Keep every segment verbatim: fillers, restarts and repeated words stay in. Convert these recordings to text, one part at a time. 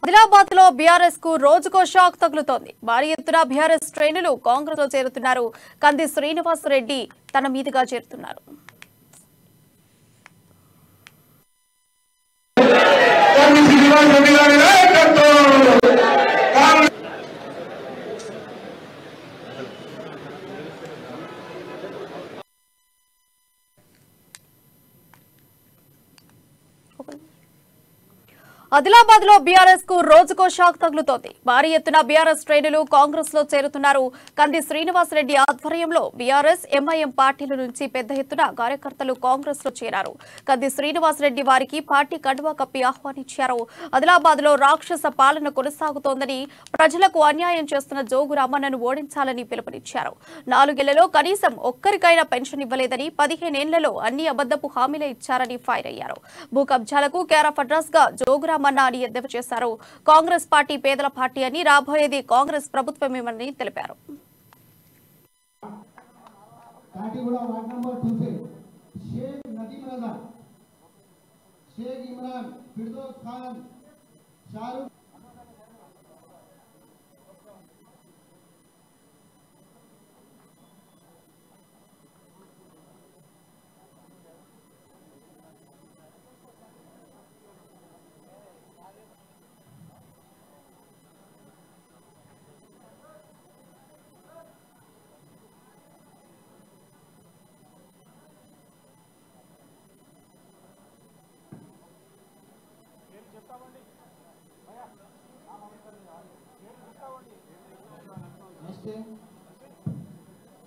ఆదిలాబాద్ లో బీఆర్ఎస్ కు రోజుకో షాక్ తగులుతోంది. భారీ ఎత్తున బీఆర్ఎస్ శ్రేణులు కాంగ్రెస్ లో చేరుతున్నారు. కంది శ్రీనివాస రెడ్డి తన మీదుగా చేరుతున్నారు. ఆదిలాబాద్ లో బీఆర్ఎస్ కు రోజుకో షాక్ తగులుతోంది. భారీ ఎత్తున బీఆర్ఎస్ శ్రేణులు కాంగ్రెస్ లో చేరుతున్నారు. కంది శ్రీనివాస రెడ్డి ఆధ్వర్యంలో బీఆర్ఎస్ ఎంఐఎం పార్టీల నుంచి పెద్ద ఎత్తున కార్యకర్తలు కాంగ్రెస్ లో చేరారు. కంది శ్రీనివాస రెడ్డి వారికి పార్టీ కండువా కప్పి ఆహ్వానించారు. ఆదిలాబాద్ లో రాక్షస పాలన కొనసాగుతోందని, ప్రజలకు అన్యాయం చేస్తున్న జోగు రామన్నను ఓడించాలని పిలుపునిచ్చారు. నాలుగేళ్లలో కనీసం ఒక్కరికైనా పెన్షన్ ఇవ్వలేదని, పదిహేనేళ్లలో అన్ని అబద్దపు హామీలే ఇచ్చారని ఫైర్ అయ్యారు. భూ కబ్జాలకు కేరాఫ్ అడ్రస్ గా జోగు మన్నాని ఎద్దవి చేశారు. కాంగ్రెస్ పార్టీ పేదల పార్టీ అని, రాబోయేది కాంగ్రెస్ ప్రభుత్వమేమని తెలిపారు.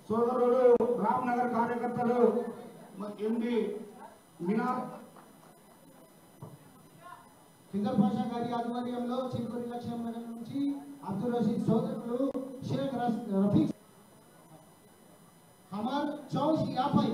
సోదరుడు రామ్ నగర్ కార్యకర్తలు ఎండి మినార్ ఫిజర్ పాషా గారి ఆధ్వర్యంలో చిలుకూరి లక్ష్యం నగర్ నుంచి అబ్దుల్ రషీద్ సోదరులు షేక్ రఫీక్ హమర్ చౌస్ యాభై